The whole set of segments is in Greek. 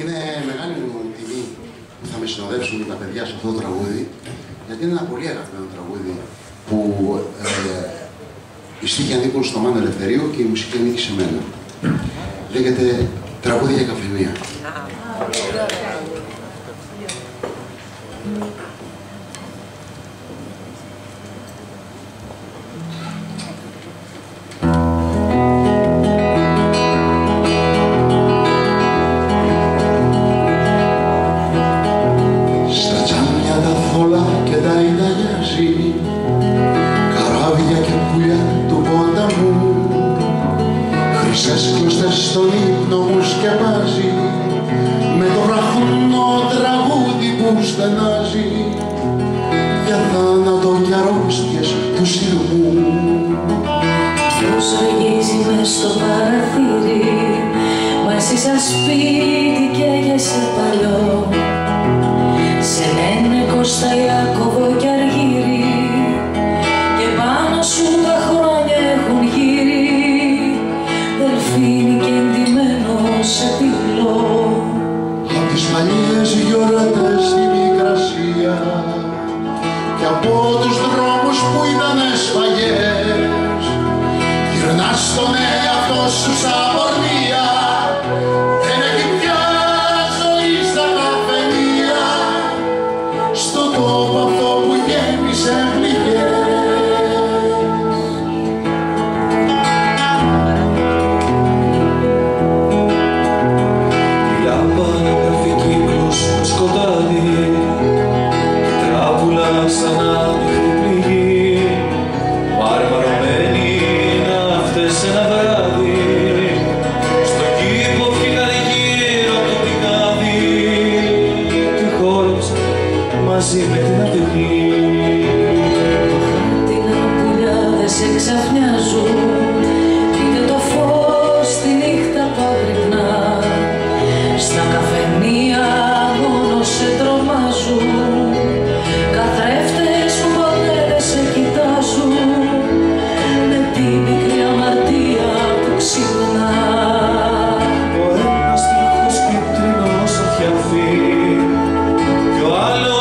Είναι μεγάλη μου τιμή που θα με συνοδεύσουν τα παιδιά σε αυτό το τραγούδι, γιατί είναι ένα πολύ αγαπημένο τραγούδι που οι στίχοι ανήκουν στο Μάνο Ελευθερίου και η μουσική ανήκει σε μένα. Λέγεται «Τραγούδι για Καφενεία». Καράβια και πουλιά του ποταμού, χρυσές κλωστές στον ύπνο μου σκεπάζει, με το βραχνό τραγούδι που στενάζει για θάνατο και αρρώστιες του σειρμού. Ποιος αγγίζει μες στο παραθύρι, μα εσύ σαν σπίτι καίγεσαι παλιό, σε λένε Κώστα Ιάκωβο και Αργύρι, σου τα χρόνια έχουν γύρει, δελφίνι κεντυμένο σε πυλό. Απ' τις παλιές γιορτές στη Μικρασία και από τους δρόμους που ήταν σφαγές, γυρνάς στον εαυτό σου σαν πορνεία. Δεν έχει πια ζωή στα καφενεία, στο τόπο αυτό που γέμισε πληγές. Μαζί με την ατεχνή, την αμπουλιάδες εξαφνιάζουν, πείτε το φως τη νύχτα παγρυπνά, στα καφενεία μόνο σε τρομάζουν, καθρέφτες που ποτέ δεν σε κοιτάζουν, με τη μικρή αμαρτία που ξυπνά. Ο ένας τείχος κυτρινός αφιαθεί κι ο άλλος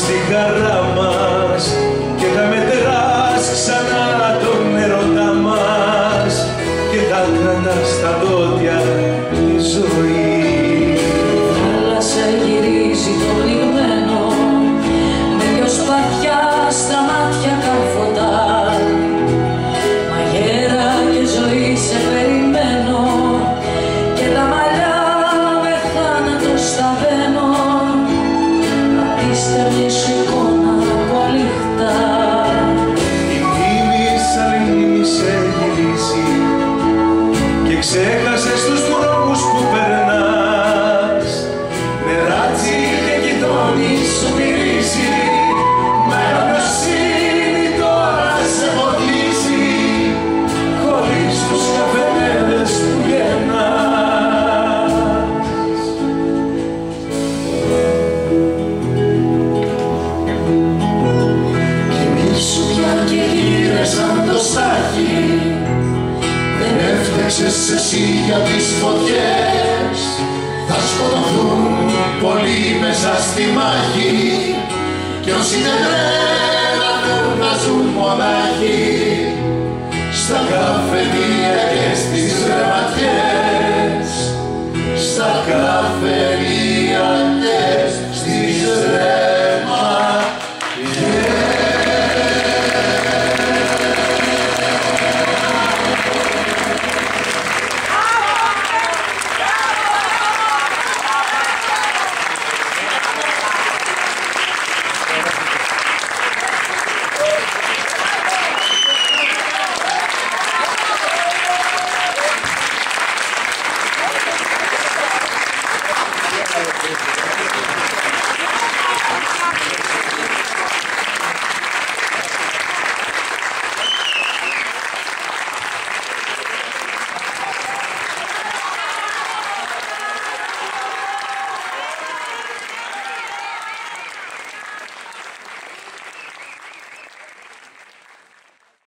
στην καρά μας και θα μετράς ξανά τον ερώτα μας και θα κρατάς στα δόντια τη ζωή. Η θάλασσα γυρίζει το λιγμένο με δυο σπαθιά στα μάτια καρφωτά, μαγέρα και ζωή σε περιμένω και τα μαλλιά με θάνατο σταβαίνω. Στα μια σου εικόνα από αληχτά, η μνήμη σαν μνήμη σε γυρίσει και ξέχασες τους δρόμους που περνάς, νεράτσι και γειτόνι σου μυρίζει, μα η νοικοσύνη τώρα σε ποτίζει χωρίς τους καφενέδες που γερνάς. Φταίξες εσύ για τις φωτιές, θα σκοτωθούν πολλοί μέσα στη μάχη κι όσοι δεν τρέλαθουν να ζουν μονάχοι στα καφενεία και στις ρεματιές, στα καφενεία.